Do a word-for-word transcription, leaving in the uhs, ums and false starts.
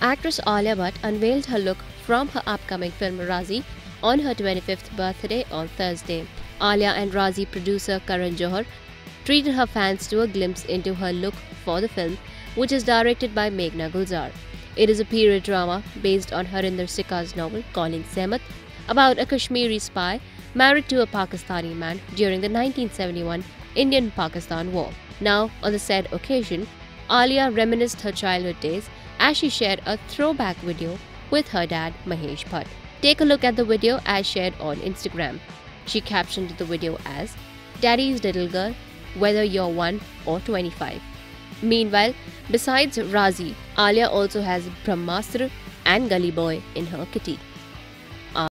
Actress Alia Bhatt unveiled her look from her upcoming film Raazi on her twenty-fifth birthday on Thursday. Alia and Raazi producer Karan Johar treated her fans to a glimpse into her look for the film, which is directed by Meghna Gulzar. It is a period drama based on Harinder Sikka's novel Calling Sehmat, about a Kashmiri spy married to a Pakistani man during the nineteen seventy-one Indian-Pakistan War. Now, on the said occasion, Alia reminisced her childhood days as she shared a throwback video with her dad Mahesh Bhatt. Take a look at the video as shared on Instagram. She captioned the video as, "Daddy's little girl, whether you're one or twenty-five. Meanwhile, besides Raazi, Alia also has Brahmastra and Gully Boy in her kitty.